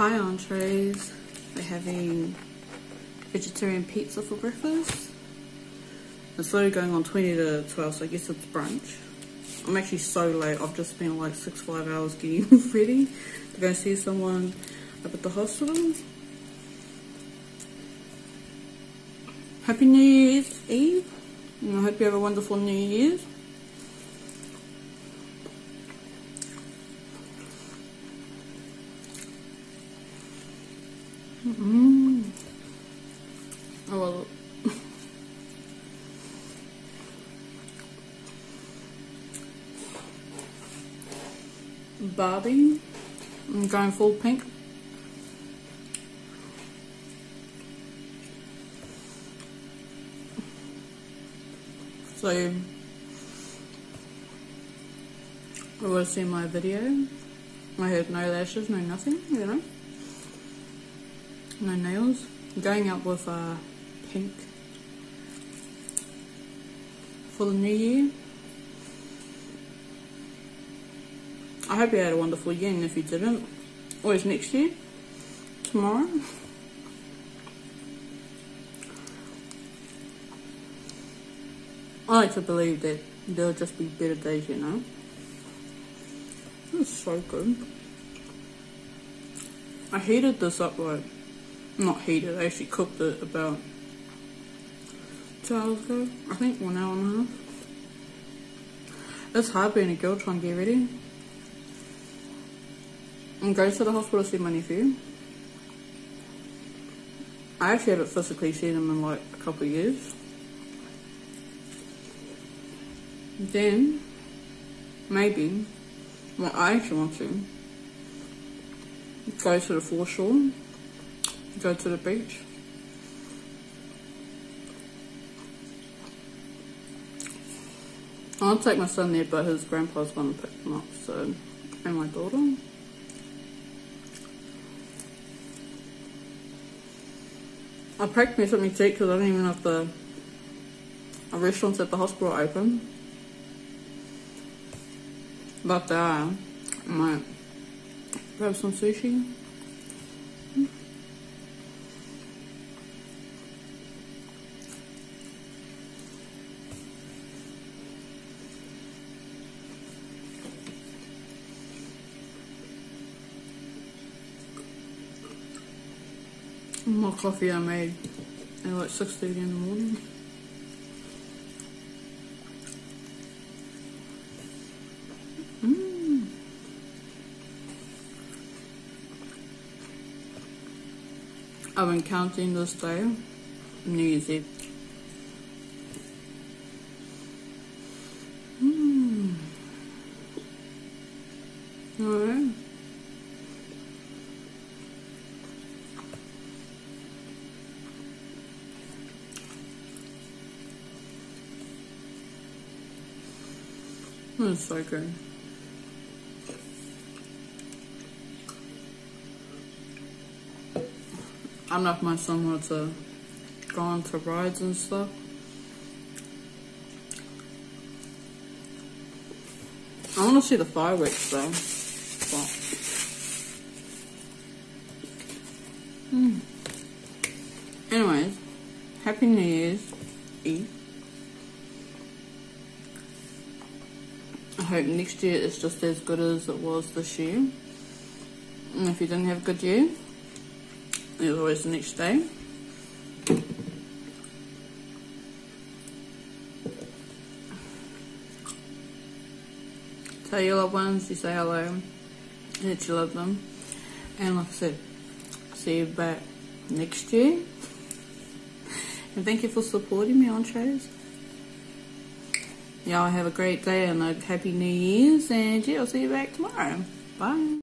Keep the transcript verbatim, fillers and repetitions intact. pie on trays. We're having vegetarian pizza for breakfast. It's slowly going on twenty to twelve, so I guess it's brunch. I'm actually so late. I've just spent like six, five hours getting ready to go see someone up at the hospital. Happy New Year's Eve, and I hope you have a wonderful New Year's. Mm-hmm. I love it. Barbie, I'm going full pink. So, if you want to see my video, I had no lashes, no nothing, you know, no nails. I'm going out with uh, pink for the new year. I hope you had a wonderful year, and if you didn't, always next year, tomorrow. I like to believe that there'll just be better days, you know. It's so good. I heated this up like, not heated, I actually cooked it about two hours ago, I think, one hour and a half. It's hard being a girl trying to get ready. I'm going to the hospital to see my nephew. I actually haven't physically seen him in like a couple of years. Then, maybe, what I actually want to, go to the foreshore, go to the beach. I'll take my son there, but his grandpa's gonna pick him up, so, and my daughter. I packed me something to eat because I don't even have the restaurants at the hospital open. But they are. I might grab some sushi. More coffee I made at like six thirty in the morning. I've been counting this day, New Year's Eve. Mm. Alright. That's so good. I don't know if my son wanted to go on to rides and stuff. I want to see the fireworks though. But. Mm. Anyways, Happy New Year's Eve. I hope next year is just as good as it was this year. And if you didn't have a good year, there's always the next day. Tell your loved ones, you say hello, that you love them. And like I said, see you back next year. And thank you for supporting me on shows. Y'all have a great day and a happy New Year's. And yeah, I'll see you back tomorrow. Bye.